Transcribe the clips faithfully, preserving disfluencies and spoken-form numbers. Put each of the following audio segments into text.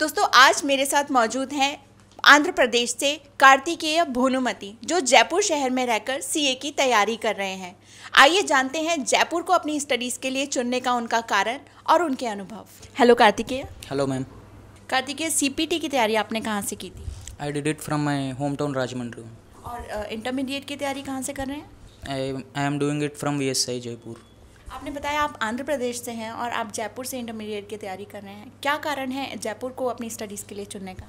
दोस्तों आज मेरे साथ मौजूद हैं आंध्र प्रदेश से कार्तिकेय भोनुमती, जो जयपुर शहर में रहकर सीए की तैयारी कर रहे हैं। आइए जानते हैं जयपुर को अपनी स्टडीज़ के लिए चुनने का उनका कारण और उनके अनुभव। Hello Kartikeya. Hello ma'am. Kartikeya, CPT की तैयारी आपने कहाँ से की थी? I did it from my home town Rajahmundry. और इंटरमीडिएट uh, की तैयारी कहाँ से कर रहे हैं? I am doing it from V S I Jaipur. आपने बताया आप आंध्र प्रदेश से हैं और आप जयपुर से इंटरमीडिएट की तैयारी कर रहे हैं। क्या कारण है जयपुर को अपनी स्टडीज़ के लिए चुनने का?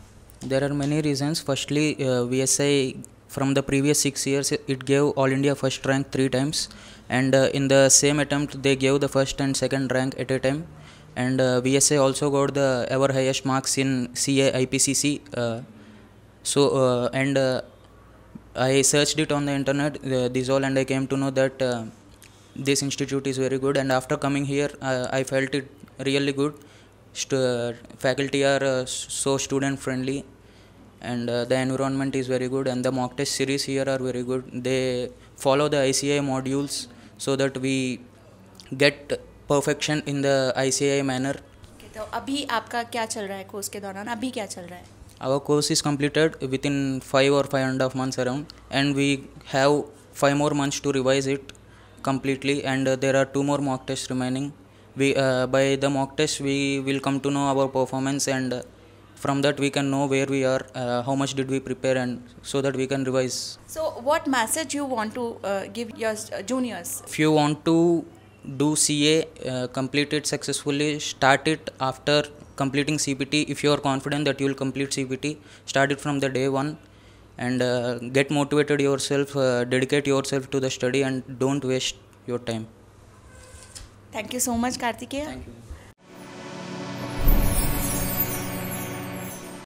There are many reasons. Firstly, uh, V S I from the previous six years it gave All India first rank three times, and uh, in the same attempt they gave the first and second rank at a time, and uh, V S I also got the ever highest marks in C A I P C C. Uh, so uh, and uh, I searched it on the internet. Uh, this all and I came to know that uh, this institute is very good. And after coming here, uh, I felt it really good. Uh, faculty are uh, so student friendly, and uh, the environment is very good, and the mock test series here are very good. They follow the I C A I modules so that we get perfection in the I C A I manner. Okay, तो अभी आपका क्या चल रहा है course के दौरान? अभी क्या चल रहा है? Our course is completed within five or five and a half months around, and we have five more months to revise it completely, and uh, there are two more mock tests remaining. We uh, by the mock test we will come to know our performance, and uh, from that we can know where we are, uh, how much did we prepare, and so that we can revise. So what message you want to uh, give your juniors? If you want to do C A, uh, complete it successfully, start it after completing C P T. If you are confident that you will complete C P T, start it from the day one, and uh, get motivated yourself, uh, dedicate yourself to the study, and don't waste your time. Thank you so much, Kartikeya.